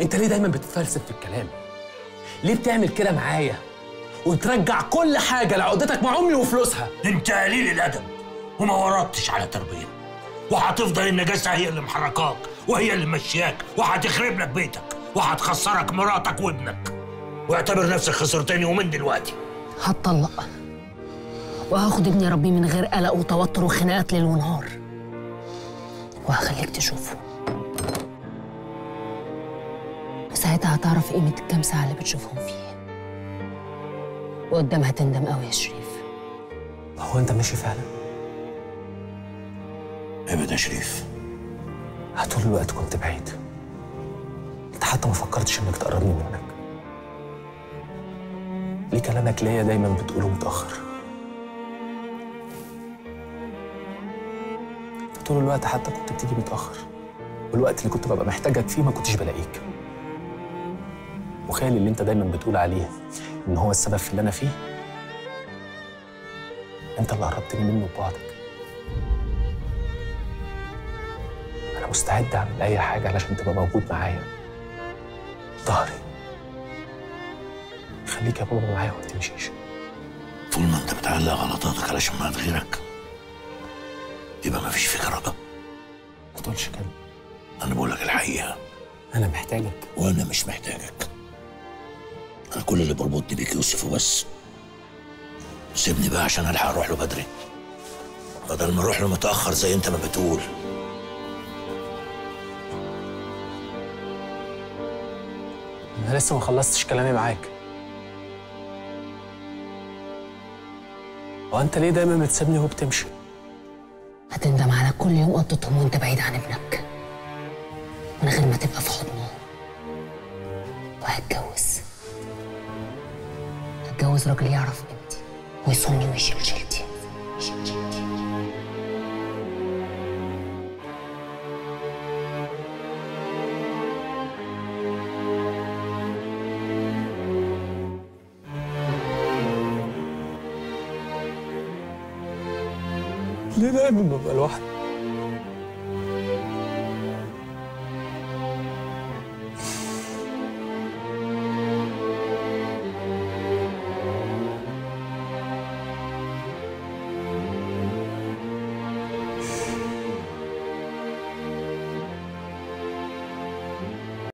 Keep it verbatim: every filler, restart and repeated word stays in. انت ليه دايما بتتفلسف في الكلام؟ ليه بتعمل كده معايا وترجع كل حاجه لعقدتك مع امي وفلوسها؟ انت قليل الادب وما وردتش على تربيه، وهتفضل النجاسه هي اللي محركاك وهي اللي مشياك، وهتخرب لك بيتك وهتخسرك مراتك وابنك. واعتبر نفسك خسرتني يومين دلوقتي. هتطلق وهاخد ابني ربي من غير قلق وتوتر وخناقات ليل ونهار، وهخليك تشوفه. ساعتها هتعرف قيمة الكام ساعة اللي بتشوفهم فيه، وقدام هتندم قوي يا شريف. هو أنت ماشي فعلا؟ أبدا يا شريف، هتقول الوقت كنت بعيد، أنت حتى ما فكرتش إنك تقربني منك. ليه كلامك ليا دايما بتقوله متأخر؟ طول الوقت حتى كنت بتيجي متأخر، والوقت اللي كنت ببقى محتاجك فيه ما كنتش بلاقيك. وخيالي اللي انت دايما بتقول عليه ان هو السبب في اللي انا فيه، انت اللي قربتني منه ببعضك. انا مستعد اعمل اي حاجه علشان تبقى موجود معايا، ظهري. خليك يا بابا معايا وما تمشيش. طول ما انت بتعلق غلطاتك على شماعة غيرك يبقى مفيش فيك رجب. ما تقولش كده، أنا بقولك الحقيقة. أنا محتاجك وأنا مش محتاجك. أنا كل اللي بربطني بيك يوسف وبس. سيبني بقى عشان ألحق أروح له بدري، بدل ما أروح له متأخر زي أنت ما بتقول. أنا لسه ما خلصتش كلامي معاك. وأنت ليه دايما بتسيبني وبتمشي؟ هتندم على كل يوم قضيتهم وانت بعيد عن ابنك، من غير ما تبقى في حضنه. وهتجوز هتجوز راجل يعرف قيمتي ويصوني ويشيل شيلتي. ليه دايما ببقى لوحدي؟